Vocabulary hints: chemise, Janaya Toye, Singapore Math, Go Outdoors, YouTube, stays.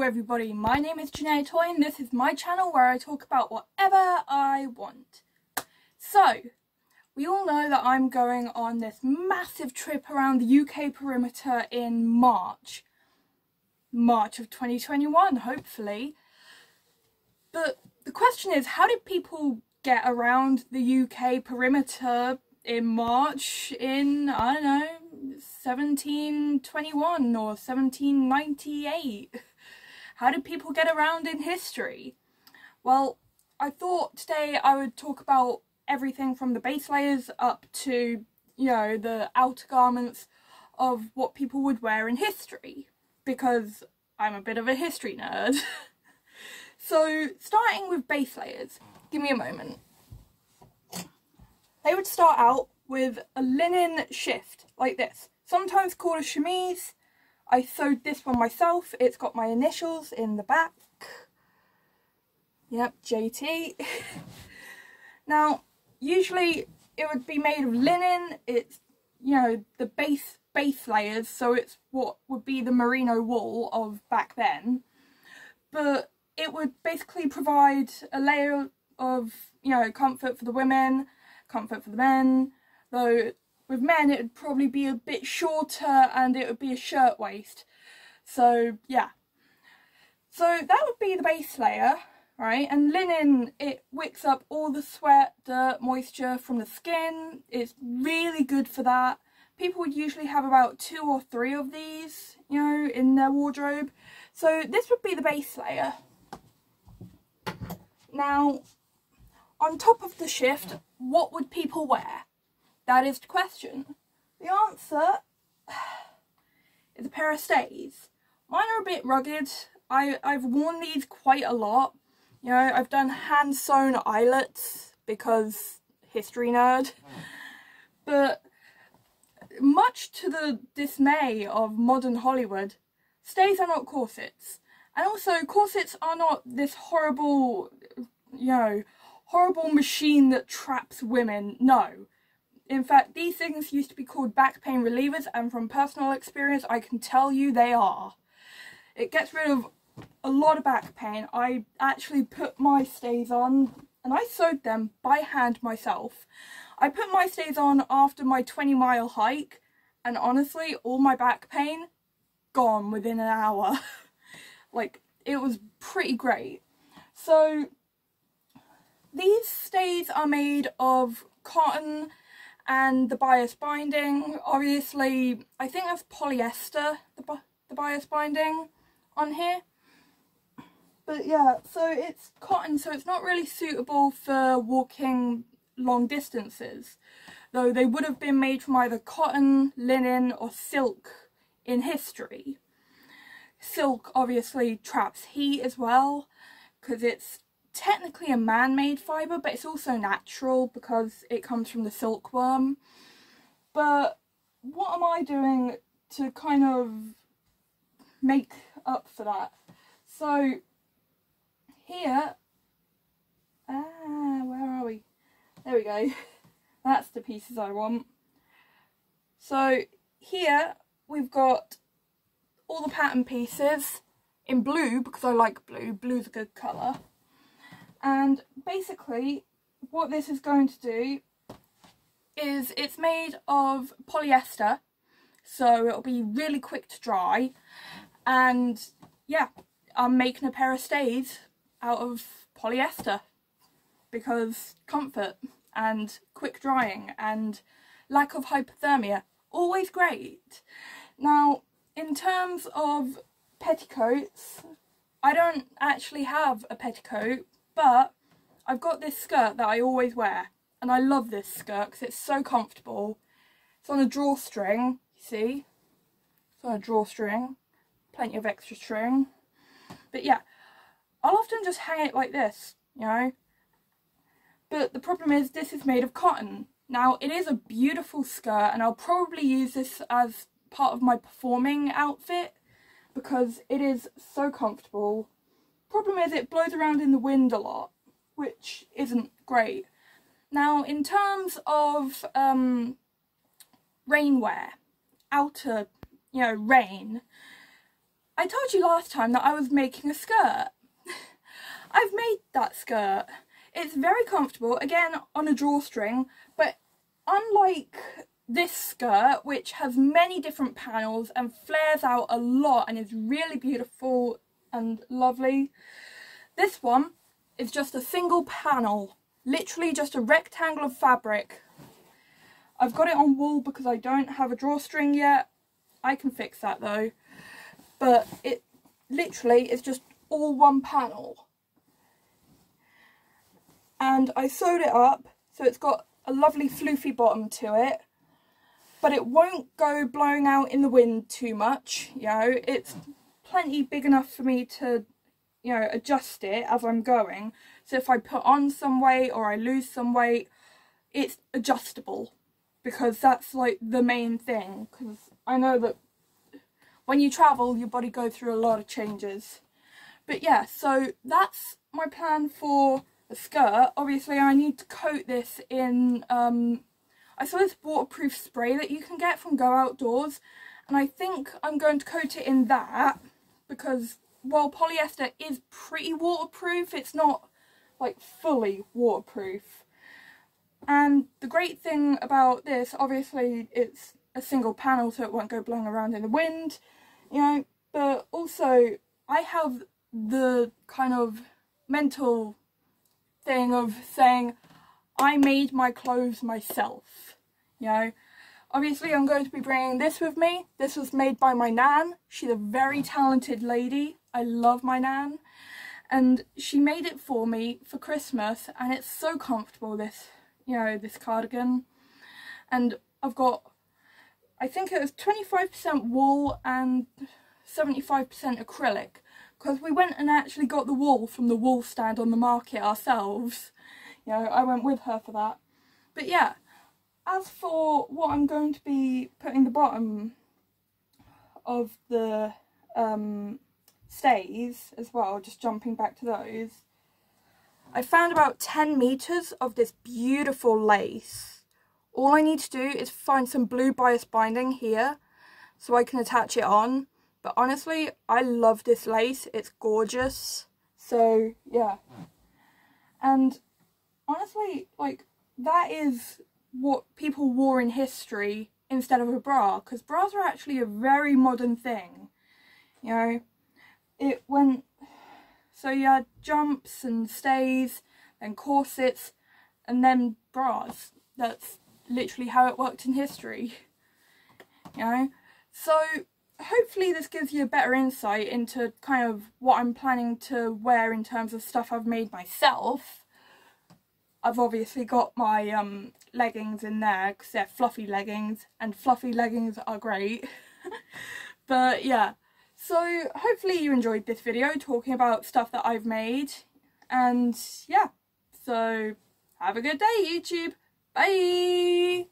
Hello everybody, my name is Janaya Toye and this is my channel where I talk about whatever I want. So, we all know that I'm going on this massive trip around the UK perimeter in March of 2021, hopefully. But the question is, how did people get around the UK perimeter in March in, I don't know, 1721 or 1798? How did people get around in history? Well, I thought today I would talk about everything from the base layers up to, you know, the outer garments of what people would wear in history, because I'm a bit of a history nerd. So, starting with base layers, give me a moment. They would start out with a linen shift like this, sometimes called a chemise. I sewed this one myself. It's got my initials in the back. Yep, JT. Now, usually it would be made of linen. It's, you know, the base layers, so it's what would be the merino wool of back then. But it would basically provide a layer of, you know, comfort for the women, comfort for the men. Though with men it would probably be a bit shorter and it would be a shirt waist. So yeah, so that would be the base layer, right? And linen, it wicks up all the sweat, dirt, moisture from the skin. It's really good for that. People would usually have about 2 or 3 of these, you know, in their wardrobe. So this would be the base layer. Now, on top of the shift, what would people wear? That is the question. The answer is a pair of stays. Mine are a bit rugged. I've worn these quite a lot. You know, I've done hand-sewn eyelets because history nerd. But much to the dismay of modern Hollywood, stays are not corsets. And also, corsets are not this horrible, you know, horrible machine that traps women. No. In fact, these things used to be called back pain relievers, and from personal experience I can tell you they are. It gets rid of a lot of back pain. I actually put my stays on, and I sewed them by hand myself. I put my stays on after my 20-mile hike, and honestly, all my back pain gone within an hour. Like, it was pretty great. So, these stays are made of cotton and the bias binding. Obviously, I think that's polyester, the bias binding on here. But yeah, so it's cotton, so it's not really suitable for walking long distances. Though they would have been made from either cotton, linen or silk in history. Silk obviously traps heat as well, because it's technically a man-made fibre, but it's also natural because it comes from the silkworm. But what am I doing to kind of make up for that? So here, where are we? There we go. That's the pieces I want. So here we've got all the pattern pieces in blue, because I like blue. Blue's a good colour. And basically what this is going to do is it's made of polyester, so it'll be really quick to dry. And yeah, I'm making a pair of stays out of polyester because comfort and quick drying and lack of hypothermia, always great. Now, in terms of petticoats, I don't actually have a petticoat, but I've got this skirt that I always wear, and I love this skirt because it's so comfortable. It's on a drawstring, you see? It's on a drawstring, plenty of extra string. But yeah, I'll often just hang it like this, you know? But the problem is, this is made of cotton. Now, it is a beautiful skirt, and I'll probably use this as part of my performing outfit because it is so comfortable. Problem is, it blows around in the wind a lot, which isn't great. Now, in terms of rainwear, outer, you know, rain, I told you last time that I was making a skirt. I've made that skirt. It's very comfortable, again on a drawstring, but unlike this skirt, which has many different panels and flares out a lot and is really beautiful and lovely, this one is just a single panel, literally just a rectangle of fabric. I've got it on wool because I don't have a drawstring yet. I can fix that though. But it literally is just all one panel. And I sewed it up so it's got a lovely floofy bottom to it, but it won't go blowing out in the wind too much. You know, it's plenty big enough for me to, you know, adjust it as I'm going. So if I put on some weight or I lose some weight, it's adjustable, because that's like the main thing. Because I know that when you travel, your body goes through a lot of changes. But yeah, so that's my plan for a skirt. Obviously I need to coat this in I saw this waterproof spray that you can get from Go Outdoors, and I think I'm going to coat it in that, because while polyester is pretty waterproof, it's not like fully waterproof. And the great thing about this, obviously it's a single panel so it won't go blowing around in the wind, you know, but also I have the kind of mental thing of saying I made my clothes myself, you know. Obviously I'm going to be bringing this with me. This was made by my nan. She's a very talented lady. I love my nan, and she made it for me for Christmas, and it's so comfortable, this, you know, this cardigan. And I've got, I think it was 25% wool and 75% acrylic, because we went and actually got the wool from the wool stand on the market ourselves. You know, I went with her for that. But yeah, as for what I'm going to be putting the bottom of the stays as well, just jumping back to those, I found about 10 meters of this beautiful lace. All I need to do is find some blue bias binding here so I can attach it on. But honestly, I love this lace. It's gorgeous. So, yeah. And honestly, like, that is what people wore in history instead of a bra. Because bras are actually a very modern thing. You know, it went... So you had jumps and stays and corsets and then bras. That's literally how it worked in history. You know? So... hopefully this gives you a better insight into kind of what I'm planning to wear in terms of stuff I've made myself. I've obviously got my leggings in there because they're fluffy leggings, and fluffy leggings are great. But yeah, so hopefully you enjoyed this video talking about stuff that I've made, and yeah, so have a good day YouTube. Bye.